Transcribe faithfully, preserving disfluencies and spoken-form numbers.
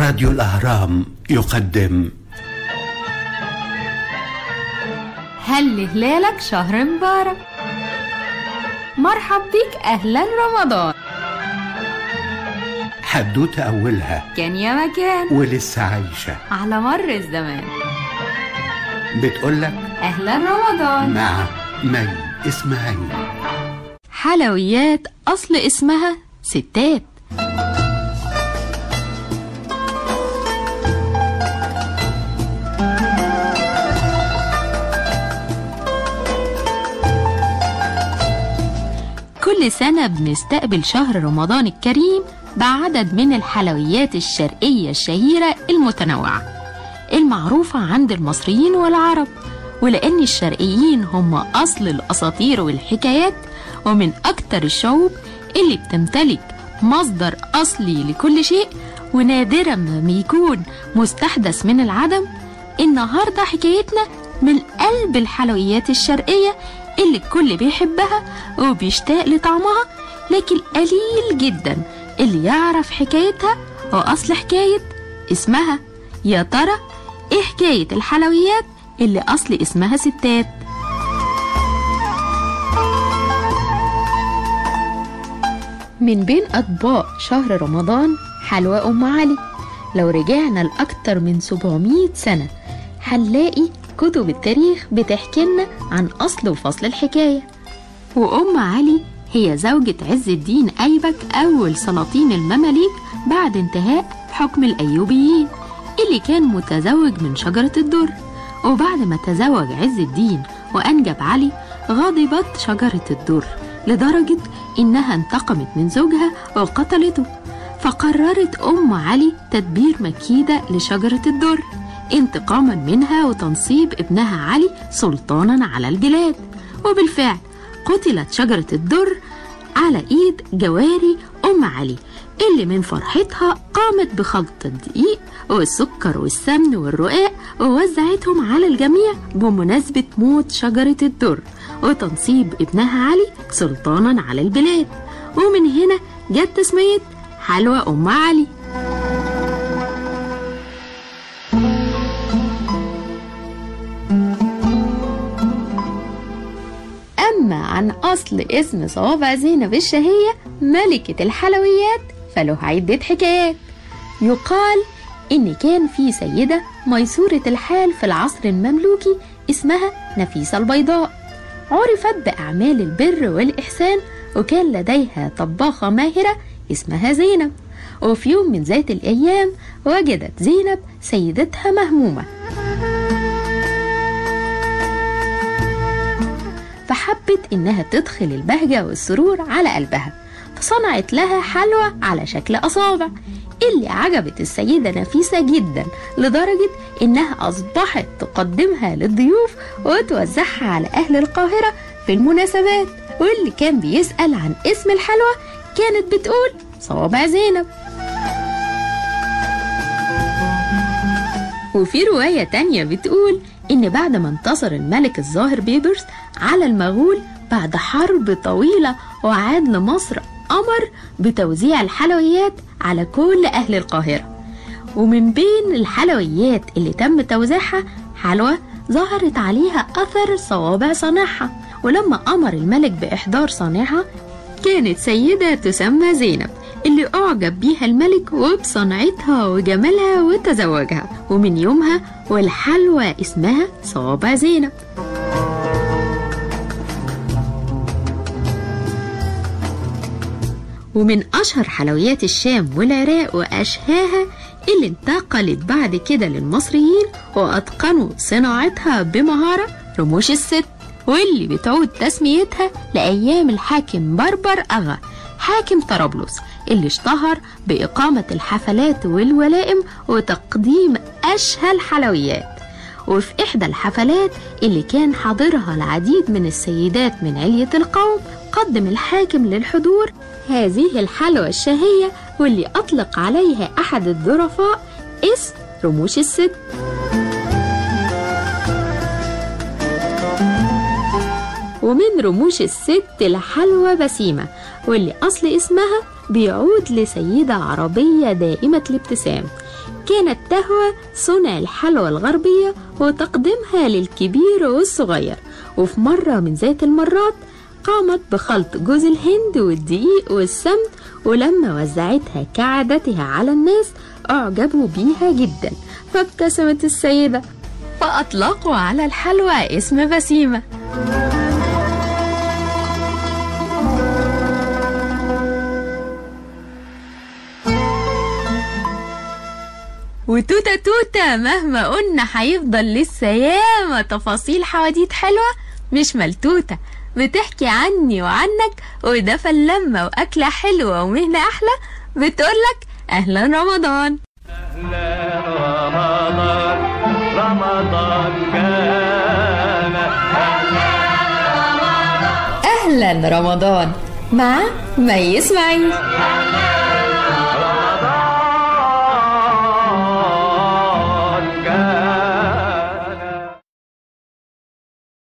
راديو الأهرام يقدم هل هلالك شهر مبارك. مرحب بيك، أهلا رمضان. حدوته أولها كان يا مكان ولسه عايشة على مر الزمان، بتقولك أهلا رمضان مع مي اسمها هي. حلويات أصل اسمها ستات، كل سنة بنستقبل شهر رمضان الكريم بعدد من الحلويات الشرقية الشهيرة المتنوعة المعروفة عند المصريين والعرب، ولأن الشرقيين هم أصل الأساطير والحكايات ومن أكتر الشعوب اللي بتمتلك مصدر أصلي لكل شيء ونادرا ما يكون مستحدث من العدم. النهاردة حكايتنا من قلب الحلويات الشرقية اللي الكل بيحبها وبيشتاق لطعمها، لكن قليل جدا اللي يعرف حكايتها وأصل حكاية اسمها. يا ترى إيه حكاية الحلويات اللي أصل اسمها ستات؟ من بين أطباق شهر رمضان حلوى أم علي. لو رجعنا لأكتر من سبعمية سنة هنلاقي كتب التاريخ بتحكي لنا عن أصل وفصل الحكاية. وأم علي هي زوجة عز الدين أيبك أول سلاطين المماليك بعد انتهاء حكم الأيوبيين، اللي كان متزوج من شجرة الدر. وبعد ما تزوج عز الدين وأنجب علي غضبت شجرة الدر لدرجة إنها انتقمت من زوجها وقتلته، فقررت أم علي تدبير مكيدة لشجرة الدر انتقاما منها وتنصيب ابنها علي سلطانا على البلاد. وبالفعل قتلت شجرة الدر على ايد جواري ام علي، اللي من فرحتها قامت بخلط الدقيق والسكر والسمن والرقاق ووزعتهم على الجميع بمناسبة موت شجرة الدر وتنصيب ابنها علي سلطانا على البلاد. ومن هنا جت تسمية حلوى ام علي. عن أصل اسم صوابع زينب الشهية ملكة الحلويات فله عدة حكايات. يقال إن كان في سيدة ميسورة الحال في العصر المملوكي اسمها نفيسة البيضاء، عرفت بأعمال البر والإحسان، وكان لديها طباخة ماهرة اسمها زينب. وفي يوم من ذات الأيام وجدت زينب سيدتها مهمومة، فحبت إنها تدخل البهجة والسرور على قلبها، فصنعت لها حلوى على شكل أصابع، اللي عجبت السيدة نفيسة جدا لدرجة إنها أصبحت تقدمها للضيوف وتوزعها على أهل القاهرة في المناسبات. واللي كان بيسأل عن اسم الحلوى كانت بتقول صوابع زينب. وفي رواية تانية بتقول إن بعد ما انتصر الملك الظاهر بيبرس على المغول بعد حرب طويلة وعاد لمصر، أمر بتوزيع الحلويات على كل أهل القاهرة. ومن بين الحلويات اللي تم توزيعها حلوى ظهرت عليها أثر صوابع صانعها، ولما أمر الملك بإحضار صانعها كانت سيدة تسمى زينب، اللي أعجب بيها الملك وبصنعتها وجمالها وتزوجها، ومن يومها والحلوى اسمها صوابع زينب. ومن أشهر حلويات الشام والعراق وأشهاها اللي انتقلت بعد كده للمصريين وأتقنوا صناعتها بمهارة رموش الست، واللي بتعود تسميتها لأيام الحاكم بربر أغا حاكم طرابلس، اللي اشتهر بإقامة الحفلات والولائم وتقديم أشهى الحلويات. وفي إحدى الحفلات اللي كان حاضرها العديد من السيدات من علية القوم، قدم الحاكم للحضور هذه الحلوى الشهية، واللي أطلق عليها أحد الظرفاء اسم رموش الست. ومن رموش الست الحلوى بسيمة، واللي أصل اسمها بيعود لسيدة عربية دائمة الابتسام كانت تهوى صنع الحلوى الغربية وتقديمها للكبير والصغير. وفي مرة من ذات المرات قامت بخلط جوز الهند والدقيق والسمن، ولما وزعتها كعادتها على الناس أعجبوا بيها جدا، فابتسمت السيدة فأطلقوا على الحلوى اسم بسيمة. وتوتا توتا مهما قلنا هيفضل لسه ياما تفاصيل حواديت حلوة مش ملتوتة بتحكي عني وعنك، وده فلما وأكلة حلوة ومهنة أحلى بتقولك أهلا رمضان. أهلا رمضان رمضان كان أهلا رمضان. أهلا رمضان مع ما يسمعي.